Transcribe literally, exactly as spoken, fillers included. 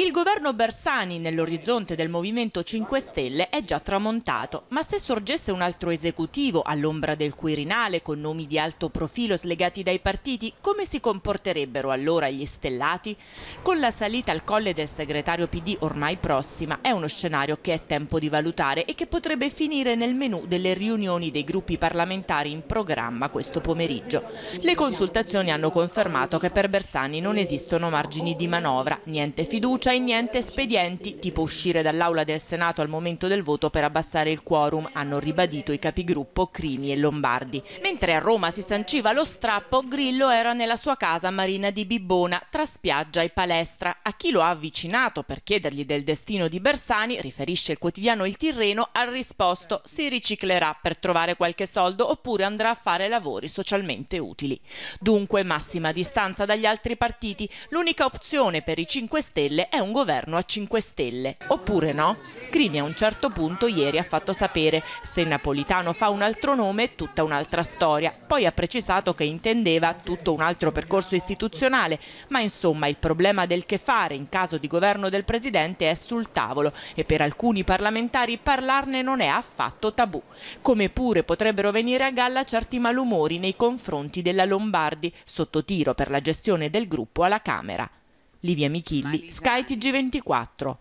Il governo Bersani nell'orizzonte del Movimento cinque Stelle è già tramontato, ma se sorgesse un altro esecutivo all'ombra del Quirinale con nomi di alto profilo slegati dai partiti, come si comporterebbero allora gli stellati? Con la salita al colle del segretario P D ormai prossima è uno scenario che è tempo di valutare e che potrebbe finire nel menù delle riunioni dei gruppi parlamentari in programma questo pomeriggio. Le consultazioni hanno confermato che per Bersani non esistono margini di manovra, niente fiducia e niente spedienti, tipo uscire dall'aula del Senato al momento del voto per abbassare il quorum, hanno ribadito i capigruppo Crimi e Lombardi. Mentre a Roma si sanciva lo strappo, Grillo era nella sua casa marina di Bibbona, tra spiaggia e palestra. A chi lo ha avvicinato per chiedergli del destino di Bersani, riferisce il quotidiano Il Tirreno, ha risposto: si riciclerà per trovare qualche soldo oppure andrà a fare lavori socialmente utili. Dunque massima distanza dagli altri partiti, l'unica opzione per i cinque Stelle è un governo a cinque Stelle, oppure no? Crimi a un certo punto ieri ha fatto sapere: se Napolitano fa un altro nome è tutta un'altra storia. Poi ha precisato che intendeva tutto un altro percorso istituzionale, ma insomma il problema del che fare in caso di governo del presidente è sul tavolo e per alcuni parlamentari parlarne non è affatto tabù. Come pure potrebbero venire a galla certi malumori nei confronti della Lombardi, sotto tiro per la gestione del gruppo alla Camera. Livia Michilli, Sky T G ventiquattro.